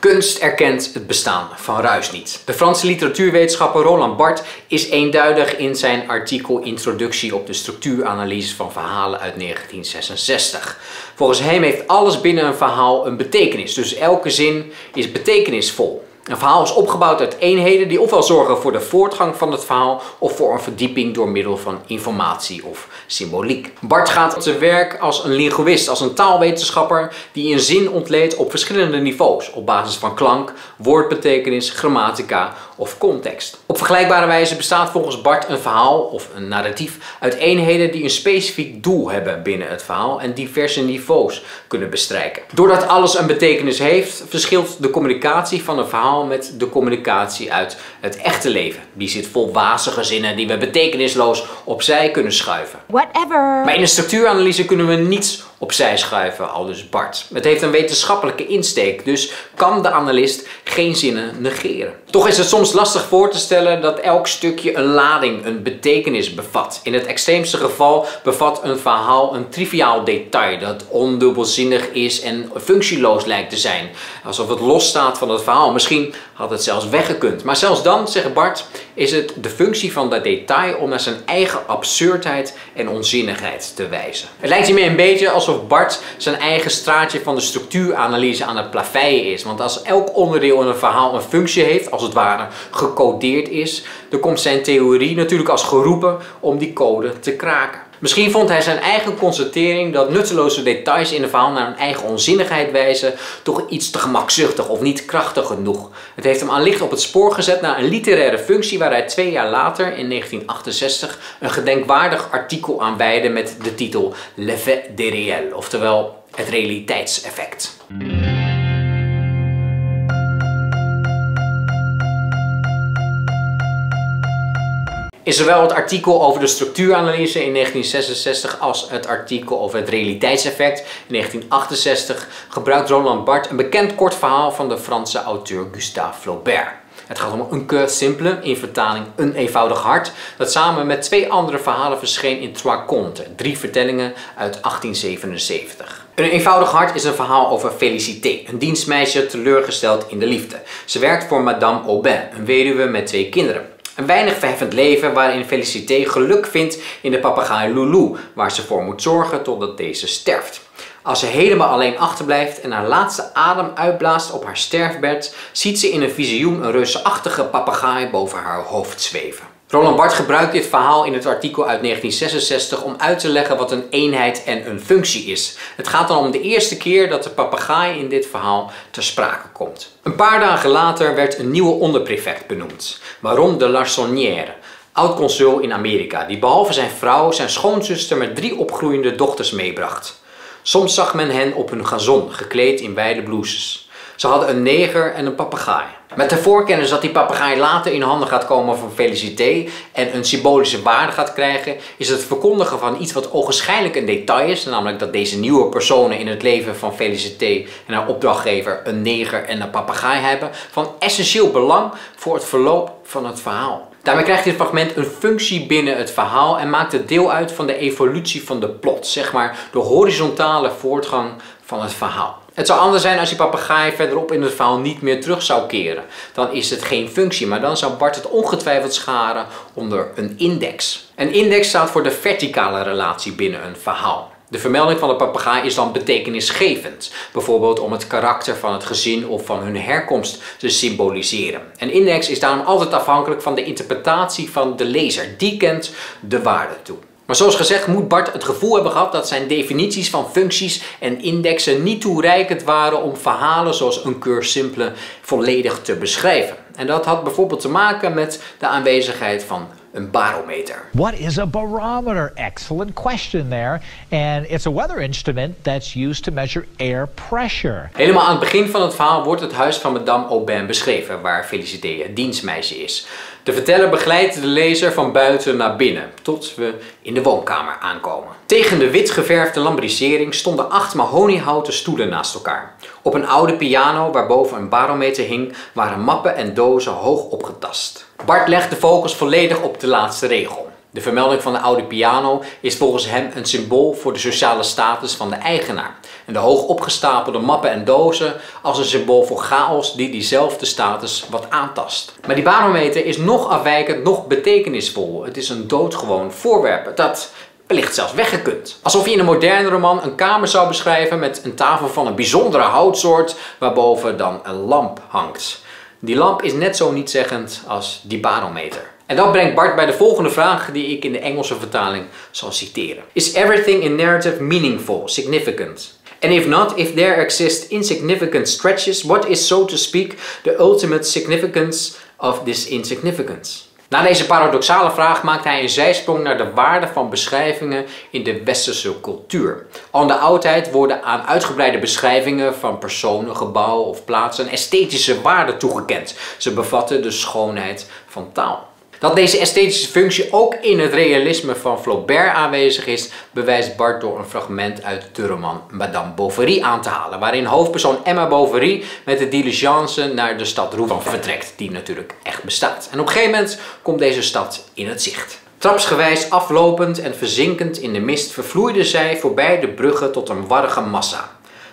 Kunst erkent het bestaan van ruis niet. De Franse literatuurwetenschapper Roland Barthes is eenduidig in zijn artikel Introductie op de structuuranalyse van verhalen uit 1966. Volgens hem heeft alles binnen een verhaal een betekenis, dus elke zin is betekenisvol. Een verhaal is opgebouwd uit eenheden die ofwel zorgen voor de voortgang van het verhaal of voor een verdieping door middel van informatie of symboliek. Barthes gaat te werk als een linguïst, als een taalwetenschapper die een zin ontleedt op verschillende niveaus op basis van klank, woordbetekenis, grammatica of context. Op vergelijkbare wijze bestaat volgens Barthes een verhaal of een narratief uit eenheden die een specifiek doel hebben binnen het verhaal en diverse niveaus kunnen bestrijken. Doordat alles een betekenis heeft, verschilt de communicatie van een verhaal met de communicatie uit het echte leven. Die zit vol wazige zinnen die we betekenisloos opzij kunnen schuiven. Whatever. Maar in de structuuranalyse kunnen we niets opzij schuiven, aldus Barthes. Het heeft een wetenschappelijke insteek, dus kan de analist geen zinnen negeren. Toch is het soms lastig voor te stellen dat elk stukje een lading, een betekenis bevat. In het extreemste geval bevat een verhaal een triviaal detail dat ondubbelzinnig is en functieloos lijkt te zijn. Alsof het losstaat van het verhaal. Misschien had het zelfs weggekund. Maar zelfs dan, zegt Barthes, is het de functie van dat detail om naar zijn eigen absurdheid en onzinnigheid te wijzen. Het lijkt hiermee een beetje alsof Barthes zijn eigen straatje van de structuuranalyse aan het plaveien is. Want als elk onderdeel in een verhaal een functie heeft, als het ware gecodeerd is, dan komt zijn theorie natuurlijk als geroepen om die code te kraken. Misschien vond hij zijn eigen constatering dat nutteloze details in een verhaal naar hun eigen onzinnigheid wijzen toch iets te gemakzuchtig of niet krachtig genoeg. Het heeft hem allicht op het spoor gezet naar een literaire functie waar hij 2 jaar later, in 1968, een gedenkwaardig artikel aan wijdde met de titel L'Effet de Réel, oftewel het realiteitseffect. In zowel het artikel over de structuuranalyse in 1966 als het artikel over het realiteitseffect in 1968 gebruikt Roland Barthes een bekend kort verhaal van de Franse auteur Gustave Flaubert. Het gaat om Un Cœur Simple, in vertaling Een Eenvoudig Hart, dat samen met 2 andere verhalen verscheen in Trois Contes, 3 vertellingen uit 1877. Een Eenvoudig Hart is een verhaal over Félicité, een dienstmeisje teleurgesteld in de liefde. Ze werkt voor Madame Aubin, een weduwe met 2 kinderen. Een weinig verheffend leven waarin Félicité geluk vindt in de papegaai Lulu, waar ze voor moet zorgen totdat deze sterft. Als ze helemaal alleen achterblijft en haar laatste adem uitblaast op haar sterfbed, ziet ze in een visioen een reusachtige papegaai boven haar hoofd zweven. Roland Barthes gebruikt dit verhaal in het artikel uit 1966 om uit te leggen wat een eenheid en een functie is. Het gaat dan om de eerste keer dat de papegaai in dit verhaal ter sprake komt. Een paar dagen later werd een nieuwe onderprefect benoemd, Baron de Larsonnière, oud-consul in Amerika, die behalve zijn vrouw zijn schoonzuster met 3 opgroeiende dochters meebracht. Soms zag men hen op hun gazon, gekleed in wijde blouses. Ze hadden een neger en een papegaai. Met de voorkennis dat die papegaai later in handen gaat komen van Félicité en een symbolische waarde gaat krijgen, is het verkondigen van iets wat ogenschijnlijk een detail is, namelijk dat deze nieuwe personen in het leven van Félicité en haar opdrachtgever een neger en een papegaai hebben, van essentieel belang voor het verloop van het verhaal. Daarmee krijgt dit fragment een functie binnen het verhaal en maakt het deel uit van de evolutie van de plot, zeg maar de horizontale voortgang van het verhaal. Het zou anders zijn als die papegaai verderop in het verhaal niet meer terug zou keren. Dan is het geen functie, maar dan zou Barthes het ongetwijfeld scharen onder een index. Een index staat voor de verticale relatie binnen een verhaal. De vermelding van de papegaai is dan betekenisgevend, bijvoorbeeld om het karakter van het gezin of van hun herkomst te symboliseren. Een index is daarom altijd afhankelijk van de interpretatie van de lezer. Die kent de waarde toe. Maar zoals gezegd moet Barthes het gevoel hebben gehad dat zijn definities van functies en indexen niet toereikend waren om verhalen zoals Un Cœur Simple volledig te beschrijven. En dat had bijvoorbeeld te maken met de aanwezigheid van een barometer. What is a barometer? Excellent question there. And it's a weather instrument that's used to measure air pressure. Helemaal aan het begin van het verhaal wordt het huis van Madame Aubin beschreven, waar Félicité het dienstmeisje is. De verteller begeleidt de lezer van buiten naar binnen, tot we in de woonkamer aankomen. Tegen de wit geverfde lambrisering stonden 8 mahoniehouten stoelen naast elkaar. Op een oude piano, waarboven een barometer hing, waren mappen en dozen hoog opgetast. Barthes legt de focus volledig op de laatste regel. De vermelding van de oude piano is volgens hem een symbool voor de sociale status van de eigenaar. En de hoog opgestapelde mappen en dozen als een symbool voor chaos die diezelfde status wat aantast. Maar die barometer is nog afwijkend, nog betekenisvol. Het is een doodgewoon voorwerp dat wellicht zelfs weggekund. Alsof je in een moderne roman een kamer zou beschrijven met een tafel van een bijzondere houtsoort waarboven dan een lamp hangt. Die lamp is net zo nietszeggend als die barometer. En dat brengt Bart bij de volgende vraag die ik in de Engelse vertaling zal citeren. Is everything in narrative meaningful, significant? And if not, if there exist insignificant stretches, what is so to speak the ultimate significance of this insignificance? Na deze paradoxale vraag maakt hij een zijsprong naar de waarde van beschrijvingen in de westerse cultuur. Al in de oudheid worden aan uitgebreide beschrijvingen van personen, gebouwen of plaatsen een esthetische waarde toegekend. Ze bevatten de schoonheid van taal. Dat deze esthetische functie ook in het realisme van Flaubert aanwezig is, bewijst Barthes door een fragment uit de roman Madame Bovary aan te halen, waarin hoofdpersoon Emma Bovary met de diligence naar de stad Rouen vertrekt, die natuurlijk echt bestaat. En op een gegeven moment komt deze stad in het zicht. Trapsgewijs aflopend en verzinkend in de mist vervloeide zij voorbij de bruggen tot een warrige massa.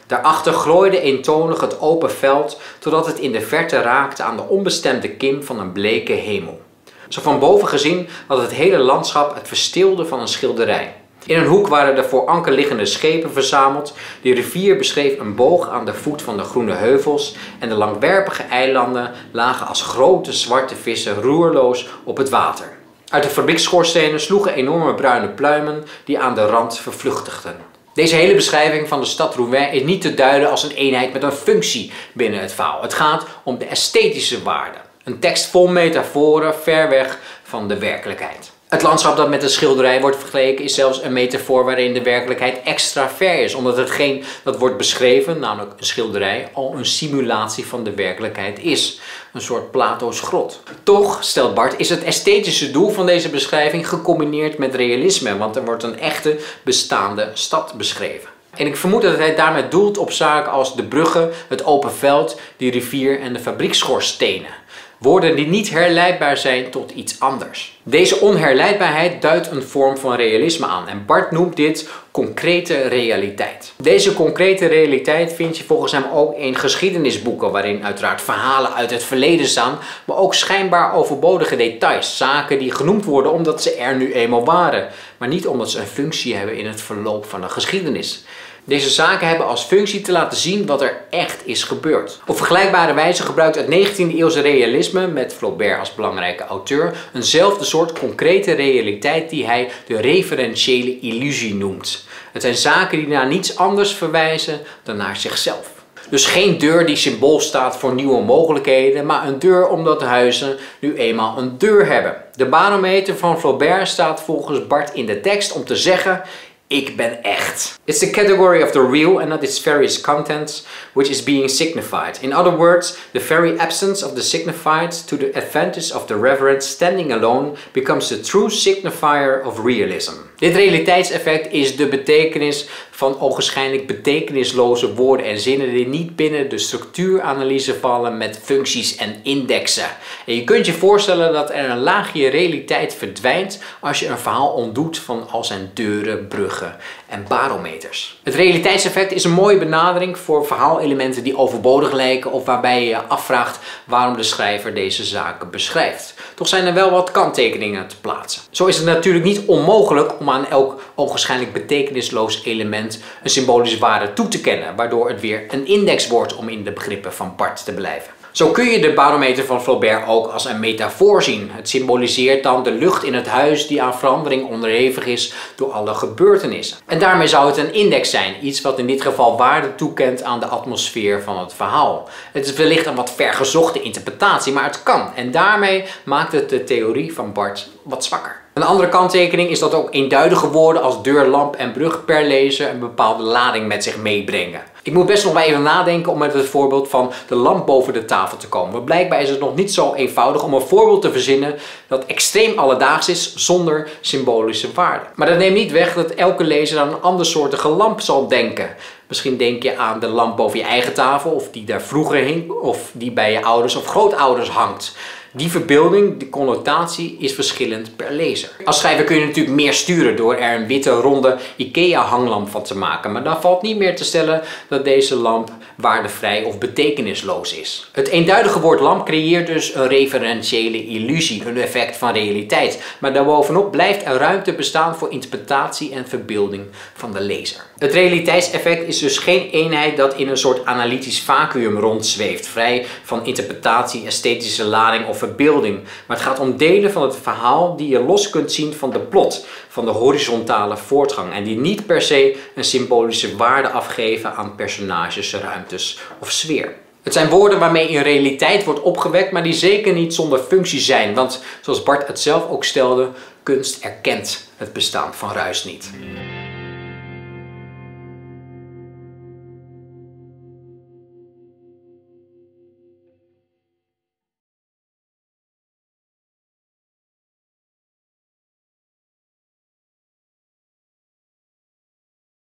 Daarachter glooide eentonig het open veld, totdat het in de verte raakte aan de onbestemde kim van een bleke hemel. Zo van boven gezien had het hele landschap het verstilde van een schilderij. In een hoek waren de voor anker liggende schepen verzameld. De rivier beschreef een boog aan de voet van de groene heuvels. En de langwerpige eilanden lagen als grote zwarte vissen roerloos op het water. Uit de fabriekschoorstenen sloegen enorme bruine pluimen die aan de rand vervluchtigden. Deze hele beschrijving van de stad Rouen is niet te duiden als een eenheid met een functie binnen het verhaal. Het gaat om de esthetische waarde. Een tekst vol metaforen, ver weg van de werkelijkheid. Het landschap dat met een schilderij wordt vergeleken is zelfs een metafoor waarin de werkelijkheid extra ver is, omdat hetgeen dat wordt beschreven, namelijk een schilderij, al een simulatie van de werkelijkheid is. Een soort Plato's grot. Toch, stelt Barthes, is het esthetische doel van deze beschrijving gecombineerd met realisme, want er wordt een echte bestaande stad beschreven. En ik vermoed dat hij daarmee doelt op zaken als de bruggen, het open veld, die rivier en de fabrieksschoorstenen. Woorden die niet herleidbaar zijn tot iets anders. Deze onherleidbaarheid duidt een vorm van realisme aan en Barthes noemt dit concrete realiteit. Deze concrete realiteit vind je volgens hem ook in geschiedenisboeken, waarin uiteraard verhalen uit het verleden staan, maar ook schijnbaar overbodige details, zaken die genoemd worden omdat ze er nu eenmaal waren, maar niet omdat ze een functie hebben in het verloop van de geschiedenis. Deze zaken hebben als functie te laten zien wat er echt is gebeurd. Op vergelijkbare wijze gebruikt het 19e-eeuwse realisme, met Flaubert als belangrijke auteur, eenzelfde soort concrete realiteit die hij de referentiële illusie noemt. Het zijn zaken die naar niets anders verwijzen dan naar zichzelf. Dus geen deur die symbool staat voor nieuwe mogelijkheden, maar een deur omdat de huizen nu eenmaal een deur hebben. De barometer van Flaubert staat volgens Barthes in de tekst om te zeggen: ik ben echt. It's the category of the real and not its various contents which is being signified. In other words, the very absence of the signified to the advantage of the reverent standing alone becomes the true signifier of realism. Dit realiteitseffect is de betekenis van ogenschijnlijk betekenisloze woorden en zinnen die niet binnen de structuuranalyse vallen met functies en indexen. En je kunt je voorstellen dat er een laagje realiteit verdwijnt als je een verhaal ontdoet van al zijn deuren, bruggen en barometers. Het realiteitseffect is een mooie benadering voor verhaalelementen die overbodig lijken of waarbij je je afvraagt waarom de schrijver deze zaken beschrijft. Toch zijn er wel wat kanttekeningen te plaatsen. Zo is het natuurlijk niet onmogelijk om aan elk ogenschijnlijk betekenisloos element een symbolische waarde toe te kennen, waardoor het weer een index wordt om in de begrippen van Barthes te blijven. Zo kun je de barometer van Flaubert ook als een metafoor zien. Het symboliseert dan de lucht in het huis die aan verandering onderhevig is door alle gebeurtenissen. En daarmee zou het een index zijn, iets wat in dit geval waarde toekent aan de atmosfeer van het verhaal. Het is wellicht een wat vergezochte interpretatie, maar het kan. En daarmee maakt het de theorie van Barthes wat zwakker. Een andere kanttekening is dat ook eenduidige woorden als deur, lamp en brug per lezer een bepaalde lading met zich meebrengen. Ik moet best nog maar even nadenken om met het voorbeeld van de lamp boven de tafel te komen. Want blijkbaar is het nog niet zo eenvoudig om een voorbeeld te verzinnen dat extreem alledaags is zonder symbolische waarde. Maar dat neemt niet weg dat elke lezer aan een andersoortige lamp zal denken. Misschien denk je aan de lamp boven je eigen tafel, of die daar vroeger hing, of die bij je ouders of grootouders hangt. Die verbeelding, de connotatie, is verschillend per lezer. Als schrijver kun je natuurlijk meer sturen door er een witte, ronde IKEA-hanglamp van te maken. Maar dan valt niet meer te stellen dat deze lamp waardevrij of betekenisloos is. Het eenduidige woord lamp creëert dus een referentiële illusie, een effect van realiteit. Maar daarbovenop blijft er ruimte bestaan voor interpretatie en verbeelding van de lezer. Het realiteitseffect is dus geen eenheid dat in een soort analytisch vacuüm rondzweeft, vrij van interpretatie, esthetische lading of verbeelding. Maar het gaat om delen van het verhaal die je los kunt zien van de plot, van de horizontale voortgang en die niet per se een symbolische waarde afgeven aan personages, ruimtes of sfeer. Het zijn woorden waarmee in realiteit wordt opgewekt, maar die zeker niet zonder functie zijn, want zoals Barthes het zelf ook stelde, kunst erkent het bestaan van ruis niet.